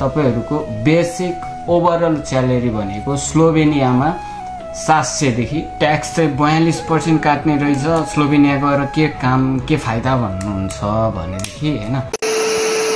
तपाईहरुको basic overall salary भनेको स्लोभेनियामा 700 देखि ट्याक्स चाहिँ 42% काट्ने रहेछ। स्लोभेनिया गएर के काम के फाइदा भन्नुहुन्छ भनेदेखि हैन।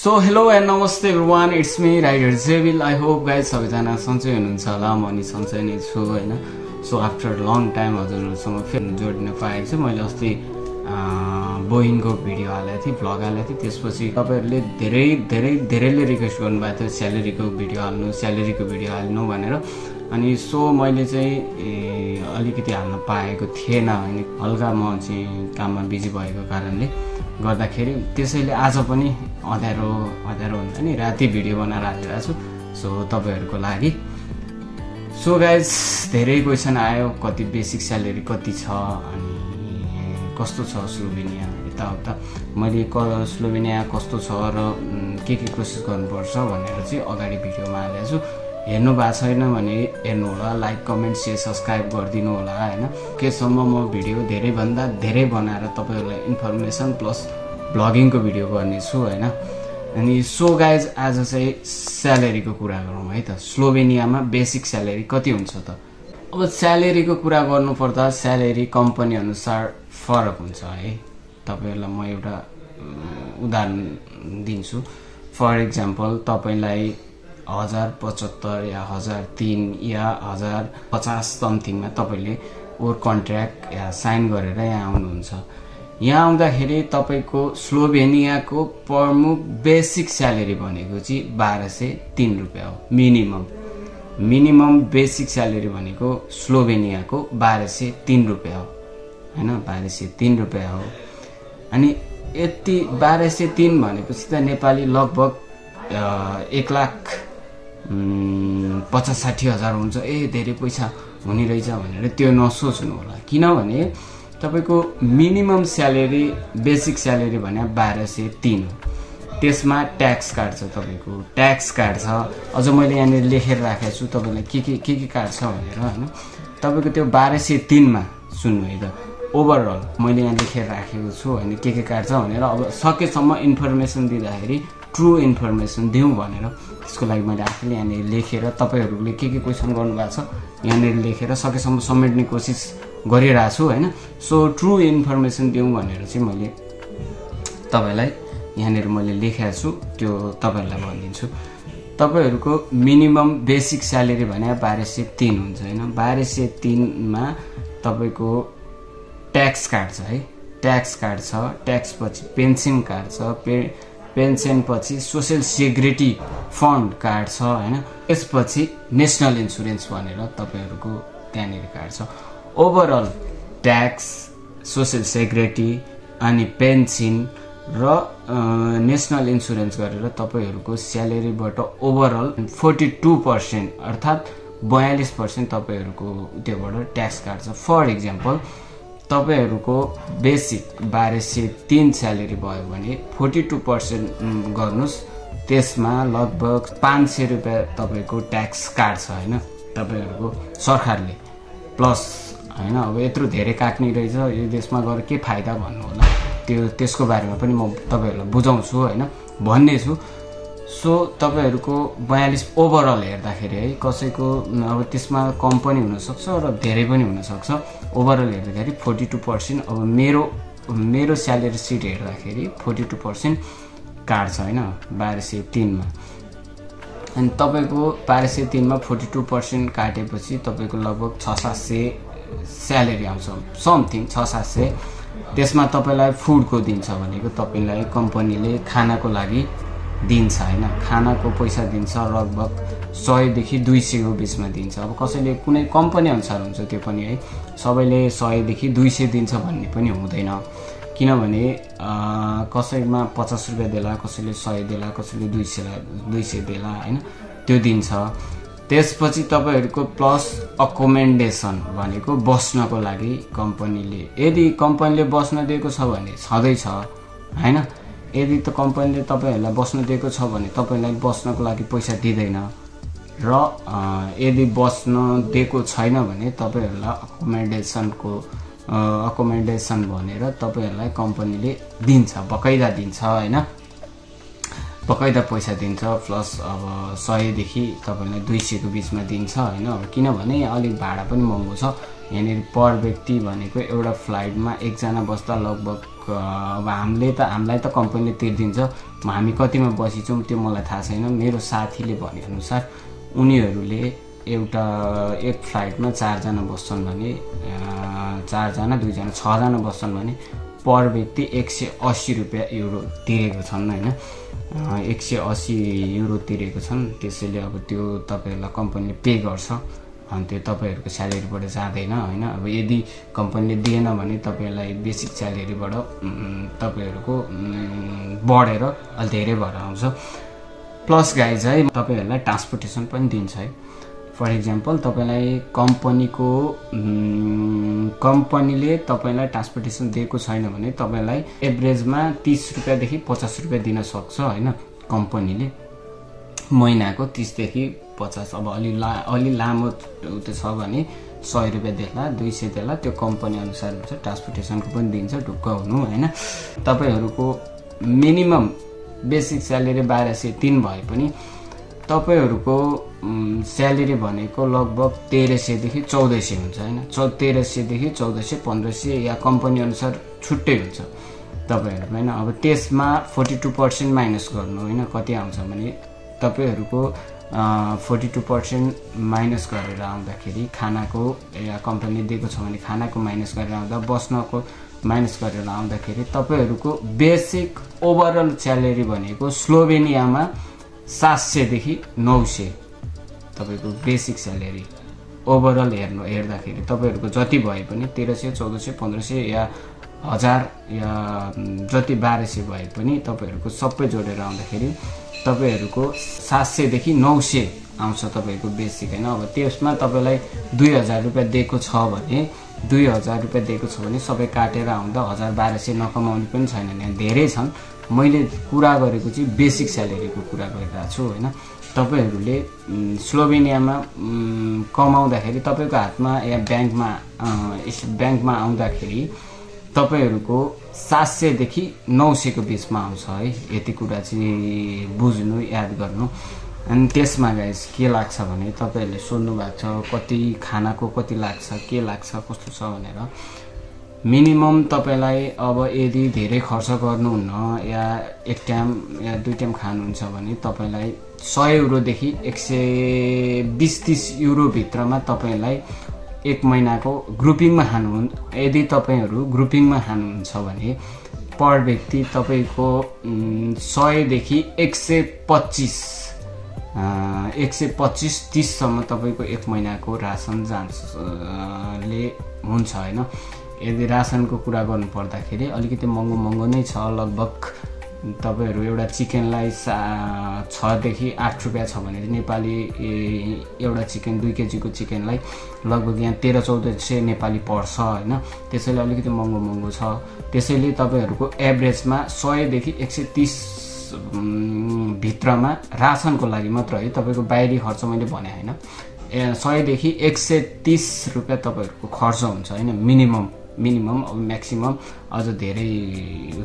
So hello and namaste everyone, it's me Ryder Zevil. I hope guys सबैजना सन्चै हुनुहुन्छ होला, म नि सन्चै नै छु हैन। So after a long time हजुरसँग फेरि जोड्न पाएको छु। मैले अस्ति Boeing को भिडियो हालेको थिएँ, ब्लग हालेको थिएँ। त्यसपछि तपाईहरुले धेरैले रिक्वेस्ट गर्नु भएको थियो स्यालेरीको भिडियो हाल्नु भनेर। अनि सो मैले चाहिँ अलिकति हाल्न पाएको थिएन, अनि हल्का म चाहिँ काममा बिजी भएको कारणले गर्दाखेरि त्यसैले आज पनि अध्यारो हुन्छ नि राति भिडियो बनाएर हालिरहेको छु सो तपाईहरुको लागि। सो गाइस धेरै क्वेशन आयो, कति बेसिक स्यालेरी कति छ अनि कस्तो छ स्लोभेनिया यताउता, मैले स्लोभेनिया कस्तो छ र के कोसिस गर्नुपर्छ भनेर चाहिँ अगाडि भिडियोमा हालेको छु। हेर्नु भएको छैन भने हेर्नु होला, लाइक कमेन्ट शेयर सब्स्क्राइब गरिदिनु होला हैन। केसम्म म भिडियो धेरैभन्दा धेरै बनाएर तपाईहरुलाई इन्फर्मेसन प्लस ब्लगिङको भिडियो गर्नेछु हैन। अनि सो गाइज आज चाहिँ स्यालेरीको कुरा गरौँ है त। स्लोभेनियामा बेसिक स्यालेरी कति हुन्छ त? अब स्यालेरीको कुरा गर्नुपर्दा स्यालेरी कम्पनी अनुसार फरक हुन्छ है। तपाईहरुलाई म एउटा उदाहरण दिन्छु। फर एक्जाम्पल तपाईलाई 1075 या 1003 या 1050 समथिङमा तपाईले ओर कन्ट्र्याक्ट या साइन गरेर यहाँ आउनुहुन्छ। यहाँ आउँदाखेरि तपाईको स्लोभेनियाको प्रमुख बेसिक स्यालेरी भनेको चाहिँ 1203 रुपैयाँ हो। मिनिमम बेसिक स्यालेरी भनेको स्लोभेनियाको 1203 रुपैयाँ हो हैन, 1203 रुपैयाँ हो। अनि यति 1203 भनेपछि त नेपाली लगभग 1,50,60,000 हुन्छ। धेरै पैसा हुने रहेछ भनेर त्यो नसोच्नु होला, किनभने तपाईको मिनिमम स्यालेरी बेसिक स्यालेरी भने 1203 हो। त्यसमा ट्याक्स काट्छ, तपाईको ट्याक्स काट्छ। अझ मैले यहाँ लेखेर राखेको छु तपाईलाई के काट्छ भनेर हैन। तपाईको त्यो 1203 मा सुन्नु है त, ओभरअल मैले यहाँ लेखेर राखेको छु हैन के काट्छ भनेर। अब सकेसम्म इन्फर्मेसन दिँदाखेरि ट्रू इन्फर्मेसन दिउँ भनेर त्यसको लागि मैले आफैले यहाँनिर लेखेर तपाईहरुले के क्वेसन गर्नुभएको छ यहाँनिर लेखेर सकेसम्म समेट्ने कोसिस गरिरहेको छु हैन। सो ट्रू इन्फर्मेसन दिउँ भनेर चाहिँ मैले तपाईलाई यहाँनिर मैले लेखेको छु, त्यो तपाईहरुलाई भनिदिन्छु। तपाईहरुको मिनिमम बेसिक स्यालेरी भने 1203 हुन्छ हैन। 1203 मा तपाईको ट्याक्स काट्छ है, ट्याक्स काट्छ। ट्याक्स पछि पेन्सन काट्छ, पेन्सन पछि सोशल सेक्युरिटी फन्ड काट्छ हैन। त्यसपछि नेशनल इन्स्योरेन्स भनेर तपाईहरुको त्यहाँनिर काट्छ। ओभरअल ट्याक्स सोशल सेक्युरिटी अनि पेन्सन र नेशनल इन्स्योरेन्स गरेर तपाईहरुको स्यालेरीबाट ओभरअल 42% अर्थात 42% तपाईहरुको त्योबाट ट्याक्स काट्छ। फर एक्जाम्पल तपाईहरुको बेसिक 1203 स्यालेरी भयो भने 42% गर्नुस्, त्यसमा लगभग 500 रुपैयाँ तपाईको ट्याक्स काट्छ हैन तपाईहरुको सरकारले प्लस हैन। अब यत्रो धेरै काट्ने रहेछ यो देशमा गएर के फाइदा भन्नु होला, त्यसको बारेमा पनि म तपाईहरुलाई बुझाउँछु हैन, भन्ने छु। सो तपाईहरुको 42 ओभरअल हेर्दाखेरि है कसैको अब त्यसमा कम पनि हुन सक्छ र धेरै पनि हुन सक्छ। ओभरअल हेर्दाखेरि 42%। अब मेरो स्यालेरी सिट हेर्दाखेरि 42% काट्छ हैन 1203 मा। अनि तपाईको 1203 मा 42% काटेपछि तपाईको लगभग 6-700 स्यालेरी आउँछ, समथिङ 6-700। त्यसमा तपाईलाई फुडको दिन्छ भनेको तपाईलाई कम्पनीले खानाको लागि दिन्छ हैन, खानाको पैसा दिन्छ लगभग 100 देखि 200 को बीचमा दिन्छ। अब कसैले कुनै कम्पनी अनुसार हुन्छ त्यो पनि है, सबैले 100 देखि 200 दिन्छ भन्ने पनि हुँदैन, किनभने कसैमा 50 रुपैयाँ देला, कसैले 100 देला, कसैले 200 देला हैन, त्यो दिन्छ। त्यसपछि तपाईहरुको प्लस अकोमेन्डेसन भनेको बस्नको लागि कम्पनीले, यदि कम्पनीले बस्न दिएको छ भने सधैँ छ हैन। यदि त कम्पनीले तपाईहरुलाई बस्न दिएको छ भने तपाईलाई बस्नको लागि पैसा दिदैन, र यदि बस्न दिएको छैन भने तपाईहरुलाई अकोमोडेसन भनेर तपाईहरुलाई कम्पनीले दिन्छ, बकाइदा दिन्छ हैन। पकाइदा पैसा दिन्छ प्लस अब 100 देखि तपाईलाई 200 को बीचमा दिन्छ हैन किनभने अलि भाडा पनि महँगो छ यनेर पर व्यक्ति भनेको एउटा फ्लाइटमा एक जना बस्दा लगभग अब हामीले त हामीलाई त कम्पनीले तिर्दिन्छ हामी कतिमा बसिछौं त्यो मलाई थाहा छैन मेरो साथीले भने अनुसार उनीहरुले एउटा एक फ्लाइटमा 4 जना बस्छन् भने 4 जना 2 जना 6 जना बस्छन् भने पर व्यक्ति 180 रुपैयाँ युरो तिरेको छन् हैन 180 युरो तिरेको छन् त्यसैले अब त्यो तपाईहरुलाई कम्पनीले पे गर्छ अनि त्यो तपाईहरुको स्यालेरीबाट जादैन हैन अब यदि कम्पनीले दिएन भने तपाईलाई बेसिक स्यालेरीबाट तपाईहरुको बढेर अलि धेरै भएर आउँछ प्लस गाइज है तपाईहरुलाई ट्रान्सपोर्टेसन पनि दिन्छ है For example, तपाईलाई कम्पनीले तपाईलाई ट्रान्सपोर्टेसन दिएको छैन भने तपाईलाई एभरेजमा 30 रुपैयाँ देखि 50 रुपैयाँ दिन सक्छ हैन कम्पनीले महिनाको 30 देखि 50 अब अलि लामो उते छ भने 100 रुपैयाँ देख्ला 200 देख्ला त्यो कम्पनी अनुसार हुन्छ ट्रान्सपोर्टेसनको पनि दिन्छ ढुक्क हुनु हैन तपाईहरुको मिनिमम बेसिक स्यालेरी 1203 भए पनि तपाईहरुको स्यालेरी भनेको लगभग 1300 देखि 1400 हुन्छ हैन 1300 देखि 1400 1500 या कम्पनी अनुसार छुट्टै हुन्छ तपाईहरु हैन अब त्यसमा 42% माइनस गर्नु हैन कति आउँछ भने तपाईहरुको 42% माइनस गरेर आउँदाखेरि खानाको या कम्पनीले दिएको छ भने खानाको माइनस गरेर आउँदा बस्नको माइनस गरेर आउँदाखेरि तपाईहरुको बेसिक ओभरअल स्यालेरी भनेको स्लोभेनियामा 700 देखि 900 तपाईको बेसिक स्यालेरी ओभरअल हेर्दाखेरि तपाईहरुको जति भए पनि 1300 1400 1500 या 1000 या जति 1200 भए पनि तपाईहरुको सबै जोडेर आउँदाखेरि तपाईहरुको 700 देखि 900 आउँछ तपाईको बेसिक हैन अब त्यसमा तपाईलाई 2000 रुपैयाँ दिएको छ भने 2000 रुपैयाँ दिएको छ भने सबै काटेर आउँदा 1200 नकमाउने पनि छैन नि धेरै छन् मैले कुरा गरेको चाहिँ बेसिक स्यालेरीको कुरा गरिरहेको छु हैन तपाईहरुले स्लोभेनियामा कमाउँदाखेरि तपाईको हातमा या ब्याङ्कमा आउँदाखेरि तपाईहरुको 700 देखि 900 को बीचमा आउँछ है यति कुरा चाहिँ बुझ्नु याद गर्नु अनि त्यसमा गाइस के लाग्छ भने तपाईहरुले सोध्नु भएको छ कति खानाको कति लाग्छ के लाग्छ कस्तो छ भनेर मिनिमम तपाईलाई अब यदि धेरै खर्च गर्नुहुन्न या एक टाइम या दुई टाइम खानुहुन्छ भने तपाईलाई 100 युरो देखि 120 30 युरो भित्रमा तपाईलाई एक महिनाको ग्रुपिङमा खानुहुन्छ यदि तपाईहरु ग्रुपिङमा खानुहुन्छ भने पर व्यक्ति तपाईको 100 देखि 125 30 सम्म तपाईको एक महिनाको राशन जान्छले हुन्छ हैन यदि रासनको कुरा गर्नु पर्दाखेरि अलिकति महँगो नै छ लगभग तपाईहरु एउटा चिकनलाई 6 देखि 8 रुपैयाँ छ भने नेपाली एउटा चिकन 2 केजी को चिकनलाई लगभग यहाँ 13-1400 नेपाली पर्छ हैन त्यसैले अलिकति महँगो छ त्यसैले तपाईहरुको एभरेजमा 100 देखि 130 भित्रमा रासनको लागि मात्र है तपाईको बाहिरी खर्च मैले भने हैन 100 देखि 130 रुपैयाँ तपाईहरुको खर्च हुन्छ हैन मिनिमम अब म्याक्सिमम अझ धेरै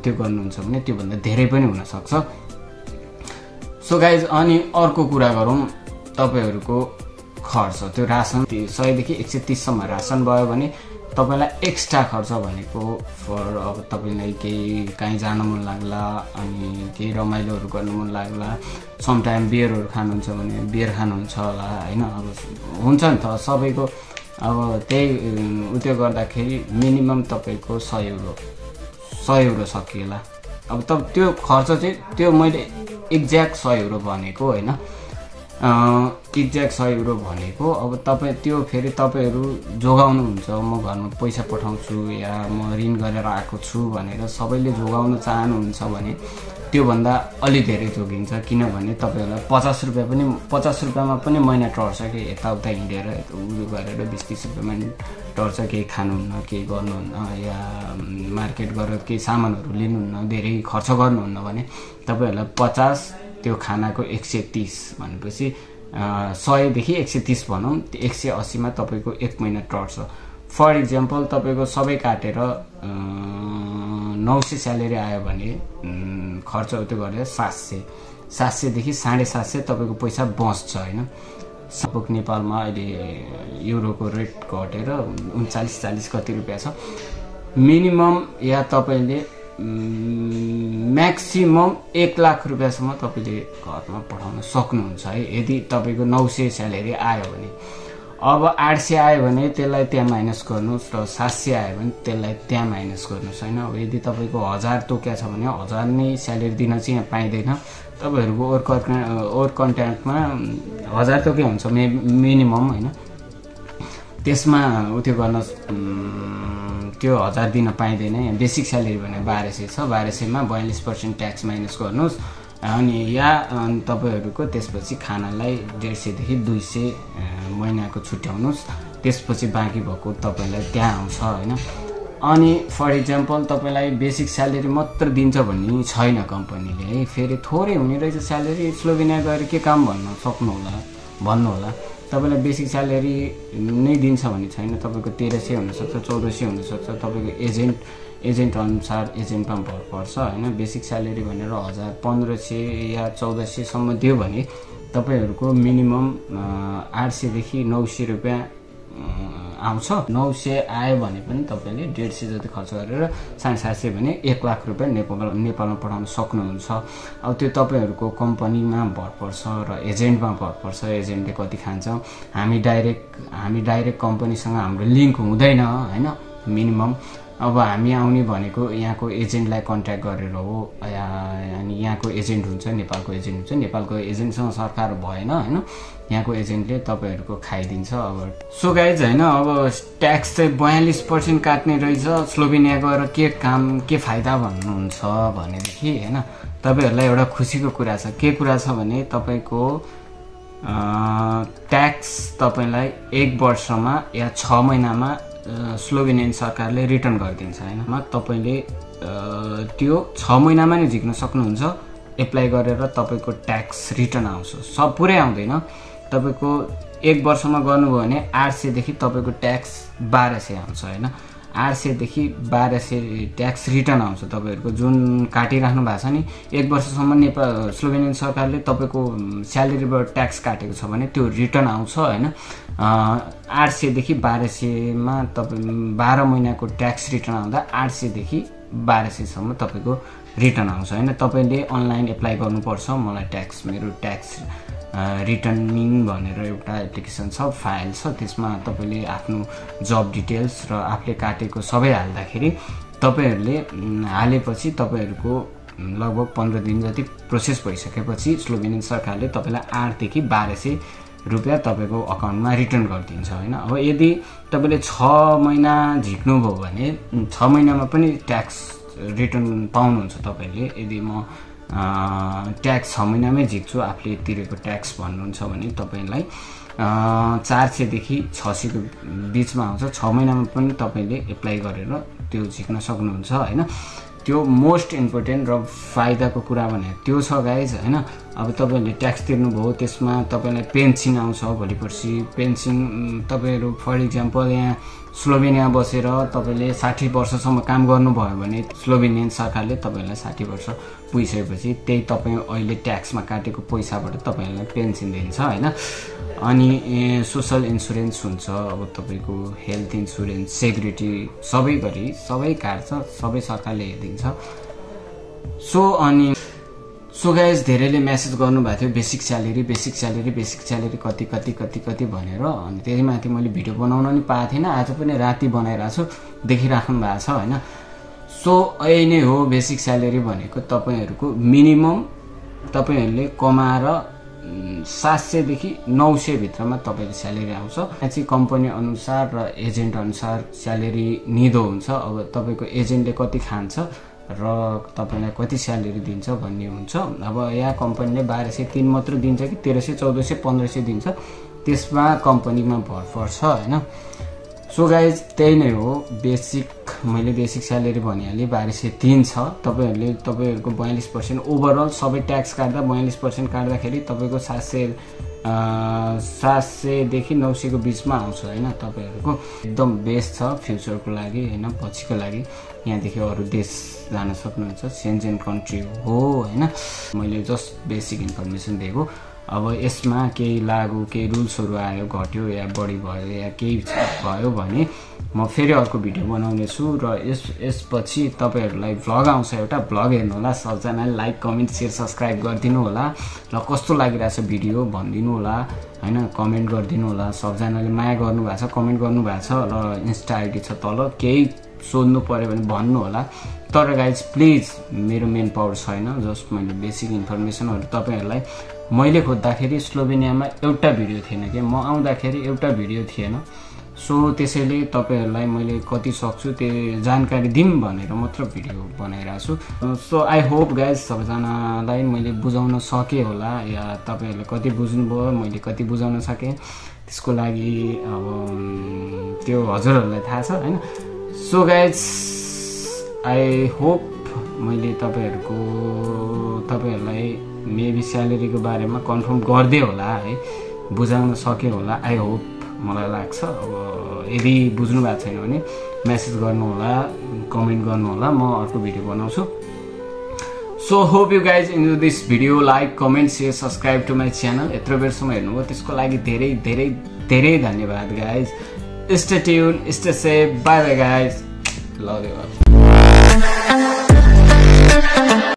त्यो गर्नुहुन्छ भने त्यो भन्दा धेरै पनि हुन सक्छ सो गाइज अनि अर्को कुरा गरौं तपाईहरुको खर्च त्यो राशन 100 देखि 130 सम्म राशन भयो भने तपाईलाई एक्स्ट्रा खर्च भनेको फर अब तपाईलाई कहीं जान मन लाग्ला अनि केही रमाइलोहरु गर्न मन लाग्ला सम टाइम बियरहरु खानुहुन्छ भने बियर खानुहुन्छ होला हैन अब हुन्छ नि त सबैको अब त्यही उते गर्दाखेरि मिनिमम तपाईको 100 युरो सकिएला अब त त्यो खर्च चाहिँ त्यो मैले एक्ज्याक्ट 100 युरो भनेको हैन एक्ज्याक्ट 100 युरो भनेको अब तपाई त्यो फेरि तपाईहरु जोगाउनु हुन्छ म घरमा पैसा पठाउँछु या म ऋण गरेर आएको छु भनेर सबैले जोगाउन चाहनुहुन्छ भने त्यो भन्दा अलि धेरै जोगिन्छ किनभने तपाईहरुलाई 50 रुपैयाँ पनि 50 रुपैयाँमा पनि महिना टर्छ के यताउता हिँडेर उयो गरेर 20 30 रुपैयाँमा टर्छ के खानुहुन्न के गर्नुहुन्न या मार्केट गरेर के सामानहरु लिनुहुन्न धेरै खर्च गर्नुहुन्न भने तपाईहरुलाई 50 त्यो खानाको 130 भनेपछि 100 देखि 130 भनौं 180 मा तपाईको एक महिना टर्छ फर एक्जाम्पल तपाईको सबै काटेर 900 स्यालेरी आयो भने खर्च उते गरेर 700 700 देखि 750 तपाईको पैसा बच्छ हैन सबक नेपालमा अहिले युरोको रेट घटेर 39 40 कति रुपैयाँ छ मिनिमम या तपाईले म्याक्सिमम 1 लाख रुपैयाँ सम्म तपाईले घरमा पढाउन सक्नुहुन्छ है यदि तपाईको 900 स्यालेरी आयो भने अब 800 आयो भने त्यसलाई त्यहाँ माइनस गर्नुस् र 700 आयो भने त्यसलाई त्यहाँ माइनस गर्नुस् हैन यदि तपाईको 1000 तोक्या छ भने 1000 नै स्यालेरी दिन चाहिँ यहाँ पाइदैन तपाईहरुको ओर कन्ट्याक्टमा 1000 तोक्या हुन्छ मिनिमम हैन त्यसमा उठ्यो गर्न त्यो 1000 दिन पाइदैन यहाँ बेसिक स्यालेरी भने 1200 छ 1200 मा 42% ट्याक्स माइनस गर्नुस् अनि या तपाईहरुको त्यसपछि खानालाई 150 देखि 200 महिनाको छुट्याउनुस् त्यसपछि बाँकी भएको तपाईलाई त्यहाँ आउँछ हैन अनि फर एक्जम्पल तपाईलाई बेसिक स्यालेरी मात्र दिन्छ भन्ने छैन कम्पनीले है फेरि थोरै हुने रहेछ स्यालेरी स्लोभेनिया गएर के काम भन्न सक्नु होला भन्नु होला तपाईलाई बेसिक स्यालेरी नै दिन्छ भन्ने छैन तपाईको 1300 हुन सक्छ 1400 हुन सक्छ तपाईको एजेन्ट अनुसार एजेन्टमा भर पर्छ हैन बेसिक स्यालेरी भनेर 1000 1500 या 1400 सम्म दियो भने तपाईहरुको मिनिमम 800 देखि 900 रुपैयाँ आउँछ 900 आयो भने पनि तपाईले 150 जति खर्च गरेर 750 भने 1 लाख रुपैयाँ नेपालमा पढाउन सक्नुहुन्छ अब त्यो तपाईहरुको कम्पनीमा भर पर्छ र एजेन्टमा भर पर्छ एजेन्टले कति खान्छ हामी डाइरेक्ट कम्पनीसँग हाम्रो लिंक हुँदैन हैन मिनिमम अब हामी आउने भनेको यहाँको एजेन्टलाई कन्ट्याक्ट गरेर हो अनि यहाँको एजेन्ट हुन्छ नेपालको एजेन्टसँग सरकार भएन हैन यहाँको एजेन्टले तपाईहरुको खाइदिन्छ अब सो गाइज हैन अब ट्याक्स चाहिँ 42% काट्ने रहेछ स्लोभेनिया गएर के फाइदा भन्नुहुन्छ भनेदेखि हैन तपाईहरुलाई एउटा खुसीको कुरा छ के कुरा छ भने तपाईको ट्याक्स तपाईलाई 1 वर्षमा या 6 महिनामा स्लोभेनियन सरकारले रिटर्न गर्दिन्छ हैन तपाईले त्यो 6 महिनामा नै झिक्न सक्नुहुन्छ एप्लाई गरेर तपाईको ट्याक्स रिटर्न आउँछ सब पुरै आउँदैन तपाईको 1 वर्षमा गर्नुभयो भने 800 देखि तपाईको ट्याक्स 1200 आउँछ हैन 800 देखि 1200 ट्याक्स रिटर्न आउँछ तपाईहरुको जुन काटिराख्नु भएको छ नि 1 वर्षसम्म नेपाल स्लोभेनियन सरकारले तपाईको स्यालेरीबाट ट्याक्स काटेको छ भने त्यो रिटर्न आउँछ हैन 800 देखि 1200 मा तपाई 12 महिनाको ट्याक्स रिटर्न आउँदा 800 देखि 1200 सम्म तपाईको रिटर्न आउँछ हैन तपाईले अनलाइन एप्लाई गर्नुपर्छ मलाई ट्याक्स मेरो ट्याक्स रिटर्निङ भनेर एउटा एप्लिकेसन छ फाइल छ त्यसमा तपाईले आफ्नो जब डिटेल्स र आफूले काटेको सबै हाल्दाखेरि तपाईहरुले हालेपछि तपाईहरुको लगभग 15 दिन जति प्रोसेस भइसकेपछि स्लोभेनियन सरकारले तपाईलाई 8 देखि 1200 रुपैयाँ तपाईको अकाउन्टमा रिटर्न गर्दिन्छ हैन अब यदि तपाईले 6 महिना झिक्नु भयो भने 6 महिनामा पनि ट्याक्स रिटर्न पाउनुहुन्छ तपाईले यदि म ट्याक्स 6 महिनामै झिक्छु आफूले तिरेको ट्याक्स भन्नुहुन्छ भने तपाईलाई 400 देखि 600 को बीचमा आउँछ 6 महिनामा पनि तपाईले एप्लाई गरेर त्यो झिक्न सक्नुहुन्छ हैन त्यो मोस्ट इम्पोर्टेन्ट र फाइदाको कुरा भने त्यो छ गाइज हैन अब तपाईले ट्याक्स तिर्नु भयो त्यसमा तपाईलाई पेन्सन आउँछ भलिपर्सी पेन्सन तपाईहरु फर एक्जम्पल यहाँ स्लोभेनिया बसेर तपाईले 60 वर्षसम्म काम गर्नुभयो भने स्लोभेनियन सरकारले तपाईलाई 60 वर्ष पुगिसकेपछि त्यही तपाई अहिले ट्याक्समा काटेको पैसाबाट तपाईलाई पेन्सन दिन्छ हैन अनि सोशल इन्स्योरेन्स हुन्छ अब तपाईको हेल्थ इन्स्योरेन्स सेक्युरिटी सबै गरी सबै काट्छ सबै सरकारले दिन्छ सो गाइज धेरैले मेसेज गर्नुभएको थियो बेसिक स्यालेरी कति भनेर अनि त्यसमाथि मैले भिडियो बनाउन नि पाएथेन आज पनि राति बनाइराछु देखिराख्नु भएको छ हैन सो यही नै हो बेसिक स्यालेरी भनेको तपाईहरुको मिनिमम तपाईहरुले कमाएर 700 देखि 900 भित्रमा तपाईको स्यालेरी आउँछ चाहिँ कम्पनी अनुसार र एजेन्ट अनुसार स्यालेरी निदो हुन्छ अब तपाईको एजेन्टले कति खान्छ र तपाईलाई कति स्यालेरी दिन्छ भन्ने हुन्छ अब यहाँ कम्पनीले 1203 मात्र दिन्छ कि 1300 1400 1500 दिन्छ त्यसमा कम्पनीमा भर पर्छ हैन So guys, त्यही नै हो बेसिक मैले बेसिक स्यालेरी भनिहाले 1203 छ तपाईहरुले तपाईहरुको 42% ओभरअल सबै ट्याक्स काट्दा 42% काट्दाखेरि तपाईको 700 देखि 900 को बीचमा आउँछ हैन तपाईहरुको एकदम बेस्ट छ फ्युचरको लागि हैन पछिको लागि यहाँ देखि अरु देश जान सक्नुहुन्छ सेन्जेन कन्ट्री हो हैन मैले जस्ट बेसिक इन्फर्मेसन दिएको अब यसमा केही लागू केही रुल्सहरु आयो घट्यो या बढी भयो या केही भयो भने म फेरि अर्को भिडियो बनाउने छु र यसपछि तपाईहरुलाई भ्लग आउँछ एउटा भ्लग हेर्नु होला सबजनाले लाइक कमेन्ट शेयर सब्स्क्राइब गर्दिनु होला र कस्तो लागिराछ भिडियो भन्दिनु होला हैन कमेन्ट गर्दिनु होला सबजनाले माया गर्नुभएको छ कमेन्ट गर्नुभएको छ र इन्स्टा आईडी छ तल केही सोध्नु पर्यो भने भन्नु होला तर गाइज प्लिज मेरो मेन पावर छैन जस्ट मैले बेसिक इन्फर्मेसनहरु तपाईहरुलाई मैले खोज्दाखेरि स्लोभेनियामा एउटा भिडियो थिएन के म आउँदाखेरि एउटा भिडियो थिएन सो त्यसैले तपाईहरुलाई मैले कति सक्छु त्यो जानकारी दिम भनेर मात्र भिडियो बनाइराछु सो आई होप गाइज सबजनालाई मैले बुझाउन सके होला या तपाईहरुले कति बुझ्नुभयो मैले कति बुझाउन सके त्यसको लागि अब त्यो हजुरहरुलाई थाहा छ हैन सो गाइज आई होप मैले तपाईहरुलाई मेबी स्यालेरी को बारेमा कन्फर्म गर्दै होला है बुझाउन सके होला आई होप मलाई लाग्छ अब यदि बुझ्नु भएको छैन भने मेसेज गर्नु होला कमेन्ट गर्नु होला म अर्को भिडियो बनाउँछु so hope you guys enjoy this video like comment share subscribe to my channel यत्रो बेरसम्म हेर्नुभयो त्यसको लागि धेरै धेरै धेरै धन्यवाद guys stay tune stay safe bye bye guys love you